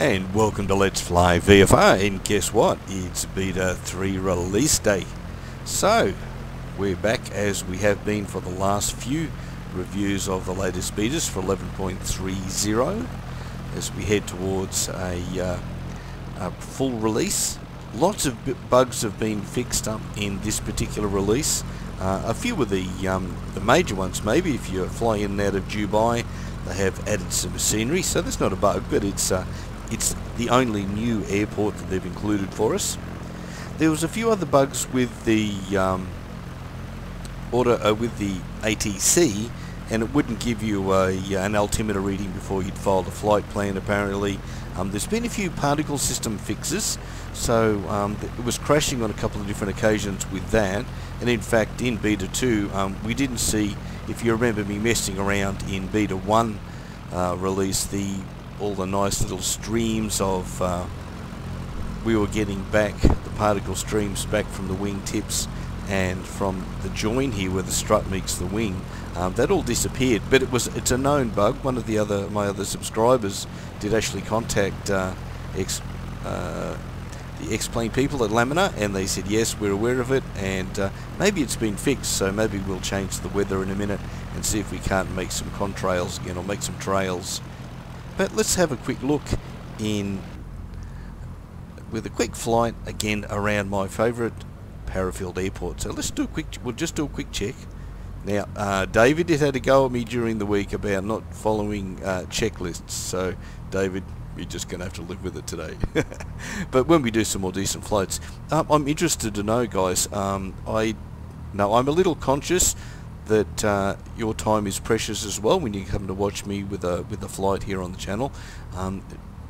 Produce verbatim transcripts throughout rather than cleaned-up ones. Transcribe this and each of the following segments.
And welcome to Let's Fly V F R, and guess what, it's beta three release day. So we're back as we have been for the last few reviews of the latest betas for eleven point three zero as we head towards a, uh, a full release. Lots of bugs have been fixed up in this particular release. Uh, a few of the, um, the major ones, maybe if you fly in and out of Dubai, they have added some scenery, so that's not a bug, but it's uh, It's the only new airport that they've included for us. There was a few other bugs with the um, order uh, with the A T C, and it wouldn't give you a, an altimeter reading before you'd filed a flight plan. Apparently, um, there's been a few particle system fixes, so um, it was crashing on a couple of different occasions with that. And in fact, in beta two, um, we didn't see. If you remember me messing around in beta one uh, release, the all the nice little streams of uh, we were getting back the particle streams back from the wing tips and from the join here where the strut meets the wing, um, that all disappeared. But it was it's a known bug. One of the other my other subscribers did actually contact uh, X, uh, the X-Plane people at Laminar, and they said yes, we're aware of it, and uh, maybe it's been fixed, so maybe we'll change the weather in a minute and see if we can't make some contrails again or make some trails. But let's have a quick look in with a quick flight again around my favourite Parafield airport. So let's do a quick. We'll just do a quick check. Now, uh, David had had a go at me during the week about not following uh, checklists. So, David, you're just going to have to live with it today. But when we do some more decent flights, um, I'm interested to know, guys. Um, I no, I'm a little conscious that uh, your time is precious as well when you come to watch me with a with a flight here on the channel. Um,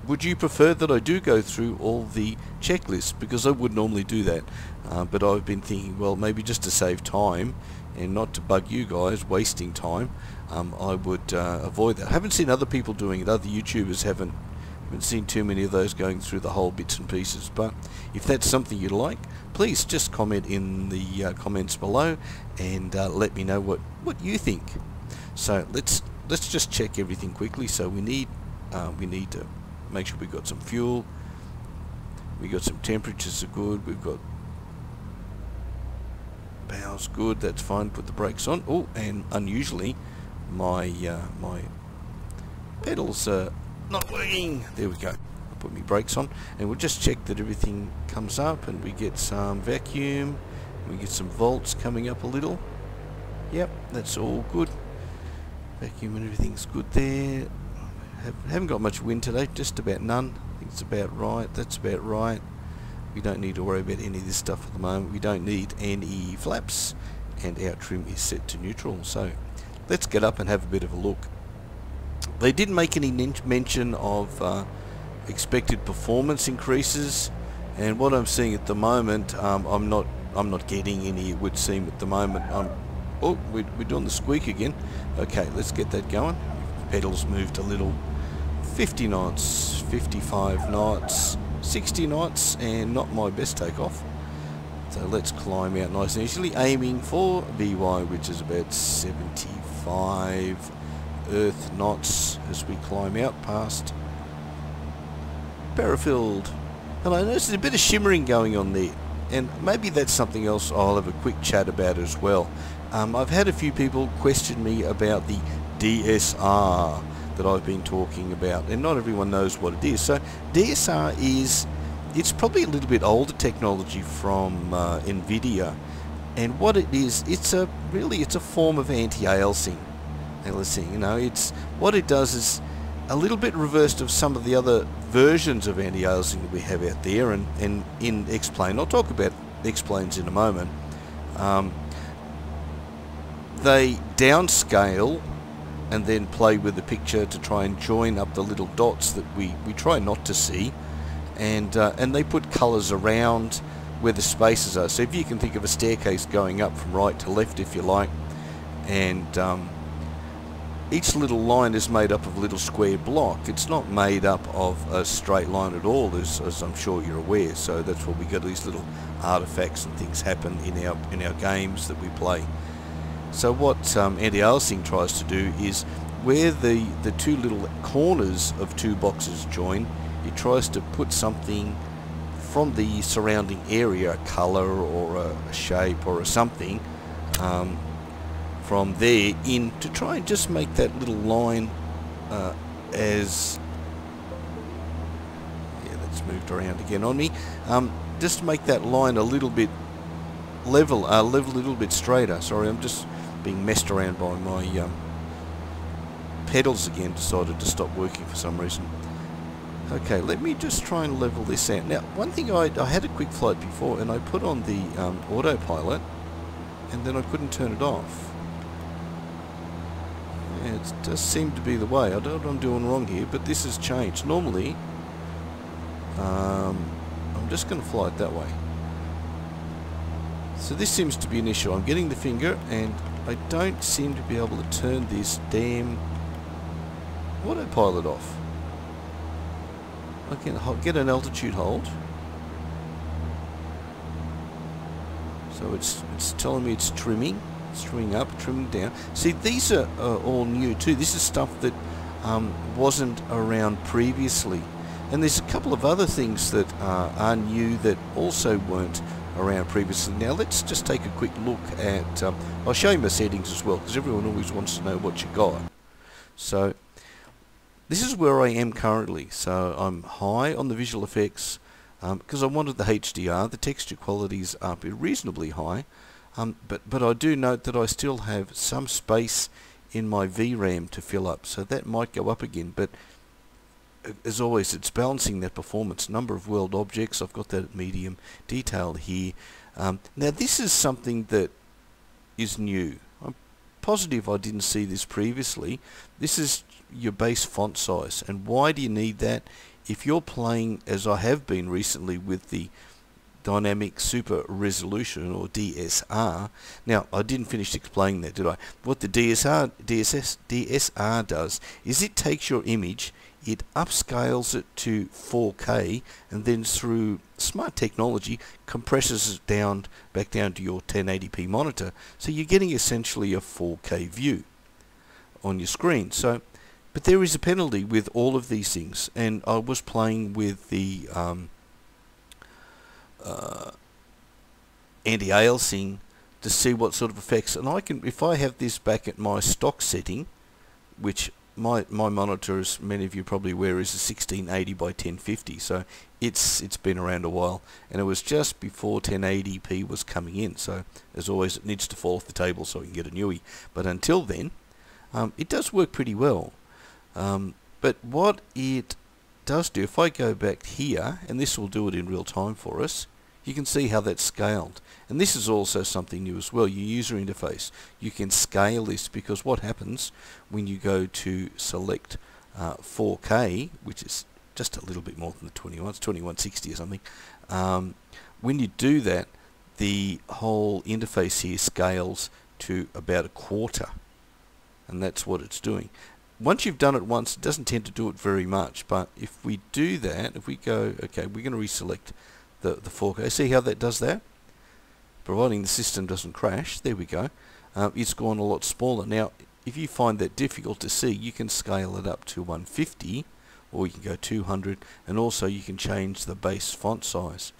would you prefer that I do go through all the checklists? Because I would normally do that, uh, but I've been thinking, well, maybe just to save time and not to bug you guys wasting time, um, I would uh, avoid that. I haven't seen other people doing it. Other YouTubers haven't haven't seen too many of those going through the whole bits and pieces. But if that's something you'd like, please just comment in the uh, comments below and uh, let me know what what you think. So let's let's just check everything quickly. So we need uh, we need to make sure we've got some fuel, we got some temperatures are good, we've got power's good, that's fine. Put the brakes on. Oh, and unusually my uh, my pedals are not working. There we go. I'll put my brakes on, and we'll just check that everything comes up, and we get some vacuum, we get some volts coming up a little. Yep, that's all good. Vacuum and everything's good there. Have, haven't got much wind today, just about none. I think it's about right. That's about right. We don't need to worry about any of this stuff at the moment. We don't need any flaps, and our trim is set to neutral. So let's get up and have a bit of a look. They didn't make any mention of uh, expected performance increases, and what I'm seeing at the moment, um, I'm not I'm not getting any. It would seem at the moment. I'm, oh, we're, we're doing the squeak again. Okay, let's get that going. Pedals moved a little. fifty knots, fifty-five knots, sixty knots, and not my best takeoff. So let's climb out nice and easily, aiming for B Y, which is about seventy-five. Earth knots as we climb out past Parafield. And I notice there's a bit of shimmering going on there, and maybe that's something else I'll have a quick chat about as well. Um, I've had a few people question me about the D S R that I've been talking about, and not everyone knows what it is. So D S R is, it's probably a little bit older technology from uh, Nvidia, and what it is, it's a really it's a form of anti-aliasing. Aliasing, you know, it's what it does is a little bit reversed of some of the other versions of anti-aliasing that we have out there, and, and in X-Plane. I'll talk about X-Planes in a moment. Um, they downscale and then play with the picture to try and join up the little dots that we, we try not to see, and, uh, and they put colours around where the spaces are. So if you can think of a staircase going up from right to left, if you like, and um, each little line is made up of a little square block. It's not made up of a straight line at all, as, as I'm sure you're aware. So that's where we got these little artifacts and things happen in our in our games that we play. So what um, anti-aliasing tries to do is where the the two little corners of two boxes join, it tries to put something from the surrounding area, a colour or a shape or a something, um, from there in to try and just make that little line uh, as, yeah, that's moved around again on me, um, just to make that line a little bit level, a uh, level a little bit straighter. Sorry, I'm just being messed around by my um, pedals again. Decided to stop working for some reason. Okay, let me just try and level this out. Now, one thing, I, I had a quick flight before and I put on the um, autopilot and then I couldn't turn it off. Yeah, it does seem to be the way. I don't know what I'm doing wrong here, but this has changed. Normally, um, I'm just going to fly it that way. So this seems to be an issue. I'm getting the finger and I don't seem to be able to turn this damn autopilot off. I can get an altitude hold. So it's it's telling me it's trimming, it's trimming up, trimming down. See, these are, are all new too. This is stuff that um, wasn't around previously. And there's a couple of other things that uh, are new that also weren't around previously. Now let's just take a quick look at, um, I'll show you my settings as well, because everyone always wants to know what you got. So this is where I am currently. So I'm high on the visual effects because um, I wanted the H D R, the texture quality's up reasonably high, um, but, but I do note that I still have some space in my V RAM to fill up, so that might go up again, but as always it's balancing that performance. Number of world objects, I've got that at medium, detail here. Um, now this is something that is new. I'm positive I didn't see this previously. This is your base font size, and why do you need that if you're playing, as I have been recently, with the dynamic super resolution or D S R. Now I didn't finish explaining that, did I? What the D S R D S S D S R does is it takes your image, it upscales it to four K, and then through smart technology compresses it down back down to your ten eighty p monitor, so you're getting essentially a four K view on your screen. So but there is a penalty with all of these things, and I was playing with the um, uh, anti-aliasing to see what sort of effects, and I can, if I have this back at my stock setting, which my my monitor, as many of you probably aware, is a sixteen eighty by ten fifty, so it's it's been around a while, and it was just before ten eighty p was coming in, so as always it needs to fall off the table so we can get a newie, but until then um, it does work pretty well. Um, but what it does do, if I go back here, and this will do it in real time for us, you can see how that's scaled. And this is also something new as well, your user interface. You can scale this, because what happens when you go to select uh, four K, which is just a little bit more than the twenty-one, it's twenty-one sixty or something, um, when you do that, the whole interface here scales to about a quarter, and that's what it's doing. Once you've done it once, it doesn't tend to do it very much, but if we do that, if we go, okay, we're going to reselect the, the four K. See how that does that? Providing the system doesn't crash, there we go. Um, it's gone a lot smaller. Now, if you find that difficult to see, you can scale it up to one fifty, or you can go two hundred, and also you can change the base font size.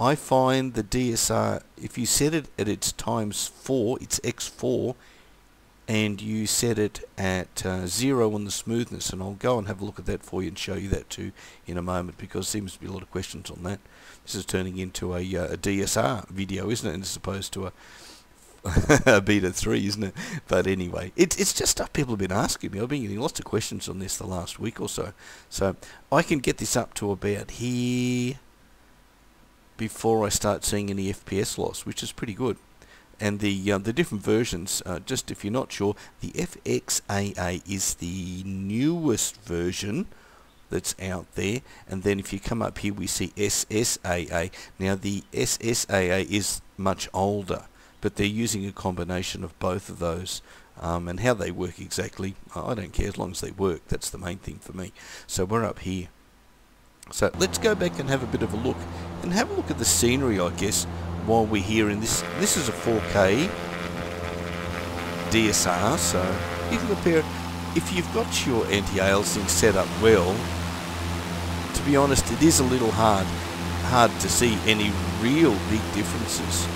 I find the D S R, if you set it at its times four, it's X four, and you set it at uh, zero on the smoothness, and I'll go and have a look at that for you and show you that too in a moment, because there seems to be a lot of questions on that. This is turning into a, uh, a D S R video, isn't it, and as opposed to a, a beta three, isn't it? But anyway, it, it's just stuff people have been asking me. I've been getting lots of questions on this the last week or so. So I can get this up to about here before I start seeing any F P S loss, which is pretty good. And the uh, the different versions, uh, just if you're not sure, the F X A A is the newest version that's out there, and then if you come up here we see S S A A. Now the S S A A is much older, but they're using a combination of both of those, um, and how they work exactly, I don't care as long as they work, that's the main thing for me. So we're up here. So let's go back and have a bit of a look, and have a look at the scenery, I guess, while we're here in this. This is a four K D S R, so you can compare it. If you've got your anti-aliasing set up well to be honest, it is a little hard, hard to see any real big differences.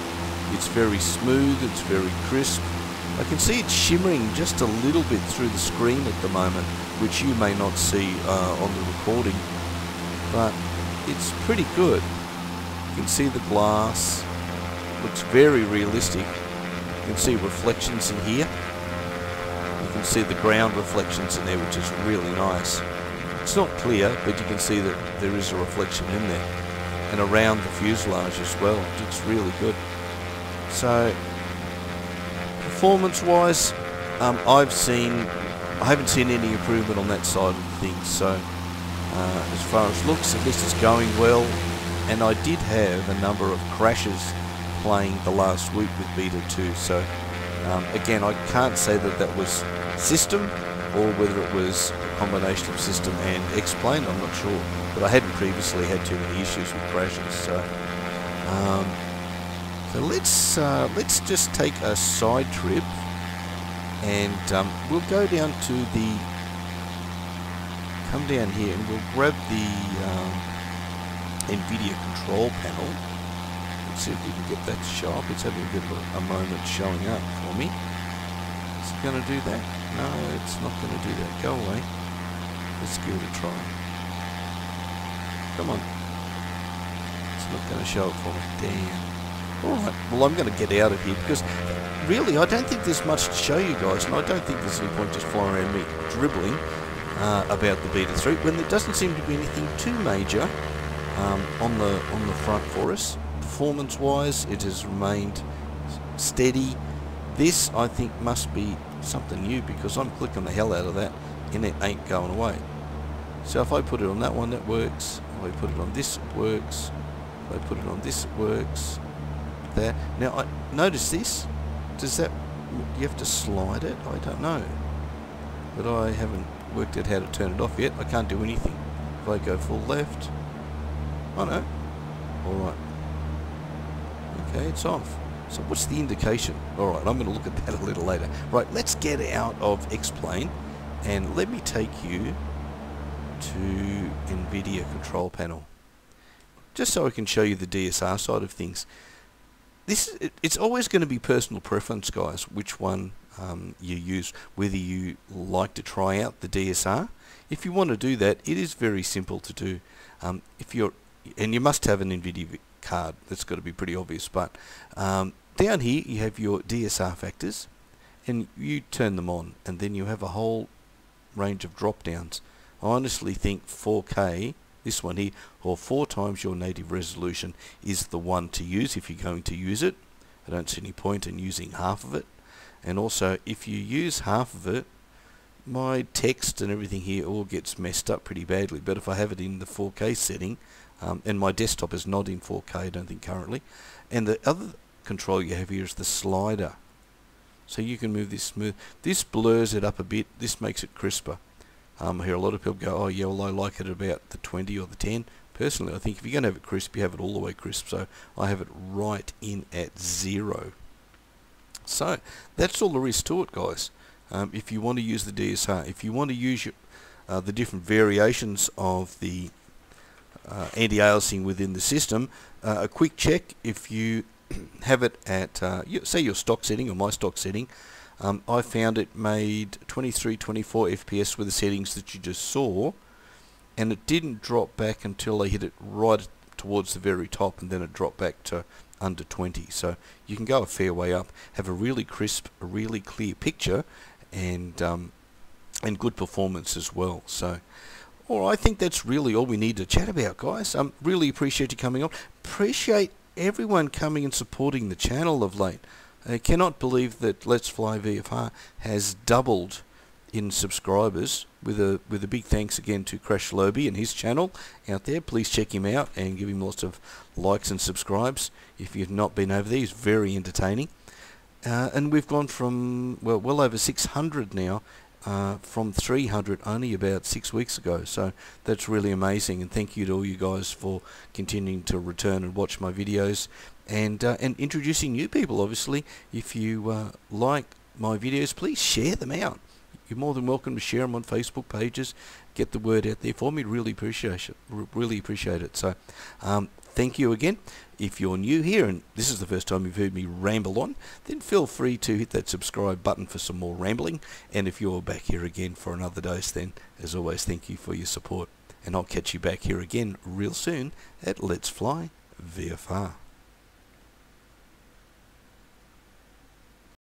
It's very smooth, it's very crisp. I can see it shimmering just a little bit through the screen at the moment, which you may not see uh, on the recording, but it's pretty good. You can see the glass, looks very realistic. You can see reflections in here. You can see the ground reflections in there, which is really nice. It's not clear, but you can see that there is a reflection in there, and around the fuselage as well. It looks really good. So, performance-wise, um, I've seen, I haven't seen any improvement on that side of things. So, uh, as far as looks, at least it's going well. And I did have a number of crashes playing the last week with Beta two. So, um, again, I can't say that that was system or whether it was a combination of system and X-Plane. I'm not sure, but I hadn't previously had too many issues with crashes. So. Um, So let's uh, let's just take a side trip, and um, we'll go down to the come down here, and we'll grab the um, Nvidia control panel. Let's see if we can get that sharp. It's having a bit of a moment showing up for me. Is it going to do that? No, it's not going to do that. Go away. Let's give it a try. Come on. It's not going to show it for me. Damn. Alright, well I'm going to get out of here because really I don't think there's much to show you guys, and I don't think there's any point just flying around me dribbling uh, about the Beta three when there doesn't seem to be anything too major um, on the on the front for us. Performance wise it has remained steady. This I think must be something new because I'm clicking the hell out of that and it ain't going away. So if I put it on that one that works, if I put it on this it works, if I put it on this it works. There. Now, I notice this. Does that... you have to slide it? I don't know. But I haven't worked out how to turn it off yet. I can't do anything. If I go full left... oh no. Alright. Okay, it's off. So what's the indication? Alright, I'm going to look at that a little later. Right, let's get out of X-Plane and let me take you to Nvidia control panel. Just so I can show you the D S R side of things. This, it's always going to be personal preference, guys, which one um, you use, whether you like to try out the D S R. If you want to do that, it is very simple to do. Um, if you're, and you must have an NVIDIA card, that's got to be pretty obvious, but um, down here you have your D S R factors, and you turn them on, and then you have a whole range of drop-downs. I honestly think four K... this one here, or four times your native resolution, is the one to use if you're going to use it. I don't see any point in using half of it. And also, if you use half of it, my text and everything here all gets messed up pretty badly. But if I have it in the four K setting, um, and my desktop is not in four K, I don't think currently. And the other control you have here is the slider. So you can move this smooth. This blurs it up a bit. This makes it crisper. Um, I hear a lot of people go, oh yeah, well I like it about the twenty or the ten. Personally, I think if you're going to have it crisp, you have it all the way crisp. So I have it right in at zero. So that's all there is to it, guys. Um, if you want to use the D S R, if you want to use your, uh, the different variations of the uh, anti-aliasing within the system, uh, a quick check if you have it at, uh, say your stock setting or my stock setting. Um, I found it made twenty-three, twenty-four F P S with the settings that you just saw, and it didn't drop back until I hit it right towards the very top, and then it dropped back to under twenty. So you can go a fair way up, have a really crisp, a really clear picture, and um, and good performance as well. So, or I think that's really all we need to chat about, guys. Um, really appreciate you coming on. Appreciate everyone coming and supporting the channel of late. I cannot believe that Let's Fly V F R has doubled in subscribers, with a with a big thanks again to Crash Lobi and his channel out there. Please check him out and give him lots of likes and subscribes if you've not been over there. He's very entertaining. Uh, and we've gone from, well, well over six hundred now, uh, from three hundred only about six weeks ago. So that's really amazing, and thank you to all you guys for continuing to return and watch my videos. And, uh, and introducing new people, obviously. If you uh, like my videos, please share them out. you're more than welcome to share them on Facebook pages. Get the word out there for me. Really appreciate it. Really appreciate it. So um, thank you again. If you're new here and this is the first time you've heard me ramble on, then feel free to hit that subscribe button for some more rambling. And if you're back here again for another dose, then as always, thank you for your support. And I'll catch you back here again real soon at Let's Fly V F R.